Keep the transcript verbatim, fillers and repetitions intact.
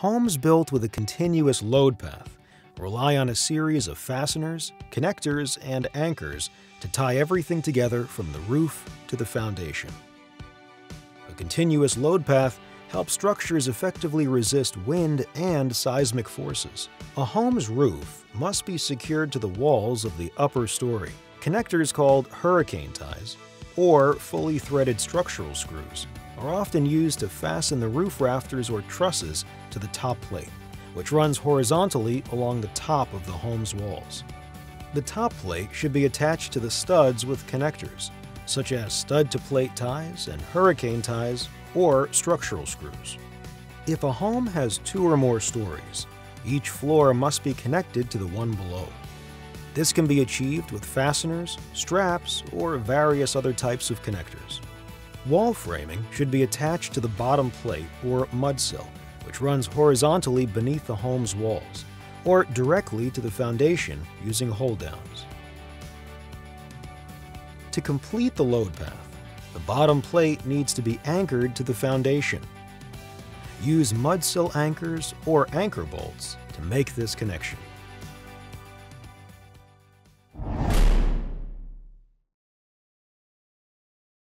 Homes built with a continuous load path rely on a series of fasteners, connectors, and anchors to tie everything together from the roof to the foundation. A continuous load path helps structures effectively resist wind and seismic forces. A home's roof must be secured to the walls of the upper story. Connectors called hurricane ties or fully threaded structural screws are often used to fasten the roof rafters or trusses to the top plate, which runs horizontally along the top of the home's walls. The top plate should be attached to the studs with connectors, such as stud-to-plate ties and hurricane ties or structural screws. If a home has two or more stories, each floor must be connected to the one below. This can be achieved with fasteners, straps, or various other types of connectors. Wall framing should be attached to the bottom plate or mudsill, which runs horizontally beneath the home's walls, or directly to the foundation using hold-downs. To complete the load path, the bottom plate needs to be anchored to the foundation. Use mudsill anchors or anchor bolts to make this connection.